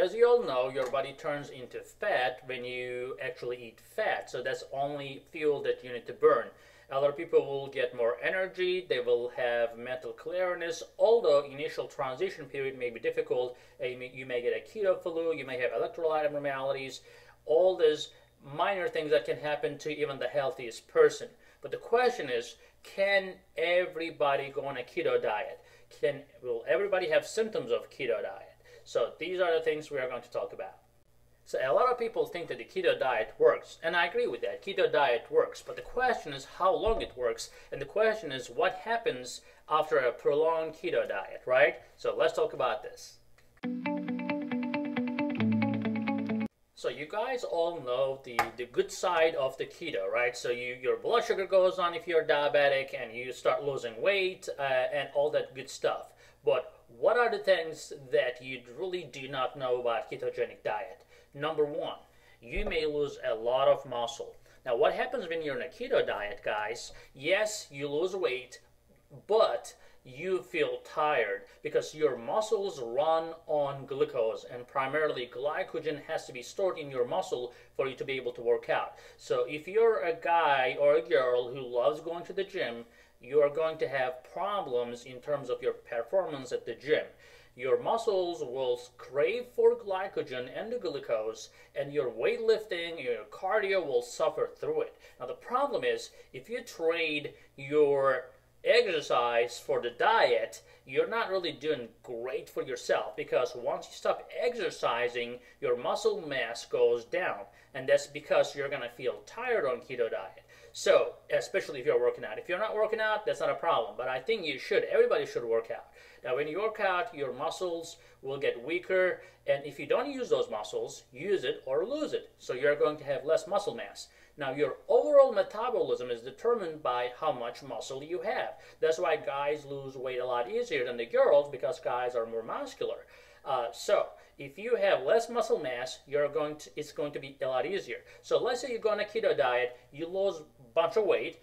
as you all know, your body turns into fat when you actually eat fat. So that's only fuel that you need to burn. A lot of people will get more energy, they will have mental clearness, although initial transition period may be difficult. You may get a keto flu, you may have electrolyte abnormalities, all these minor things that can happen to even the healthiest person. But the question is, can everybody go on a keto diet? Will everybody have symptoms of keto diet? So these are the things we are going to talk about. So a lot of people think that the keto diet works, and I agree with that. Keto diet works, but the question is how long it works, and the question is what happens after a prolonged keto diet, right? So let's talk about this. So you guys all know the good side of the keto, right? So your blood sugar goes on if you're diabetic, and you start losing weight and all that good stuff. But what are the things that you really do not know about ketogenic diet? Number one, you may lose a lot of muscle. Now, what happens when you're on a keto diet, guys? Yes, you lose weight, but you feel tired because your muscles run on glucose, and primarily glycogen has to be stored in your muscle for you to be able to work out. So if you're a guy or a girl who loves going to the gym, you are going to have problems in terms of your performance at the gym. Your muscles will crave for glycogen and the glucose, and your weightlifting, your cardio will suffer through it. Now the problem is, if you trade your exercise for the diet, you're not really doing great for yourself, because once you stop exercising, your muscle mass goes down, and that's because you're gonna feel tired on keto diet. So, especially if you're working out. If you're not working out, that's not a problem, but I think you should. Everybody should work out. Now, when you work out, your muscles will get weaker, and if you don't use those muscles, use it or lose it. So you're going to have less muscle mass. Now, your overall metabolism is determined by how much muscle you have. That's why guys lose weight a lot easier than the girls, because guys are more muscular. So if you have less muscle mass, it's going to be a lot easier. So let's say you go on a keto diet, you lose a bunch of weight,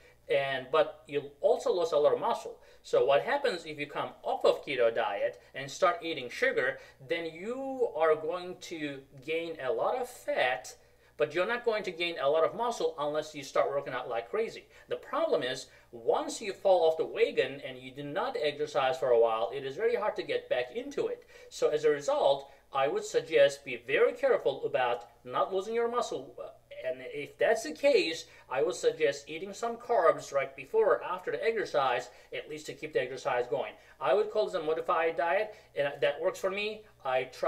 but you also lose a lot of muscle. So what happens if you come off of keto diet and start eating sugar, then you are going to gain a lot of fat, but you're not going to gain a lot of muscle unless you start working out like crazy. The problem is, once you fall off the wagon and you do not exercise for a while, it is very hard to get back into it. So as a result, I would suggest be very careful about not losing your muscle. And if that's the case, I would suggest eating some carbs right before or after the exercise, at least to keep the exercise going. I would call this a modified diet, and that works for me. I try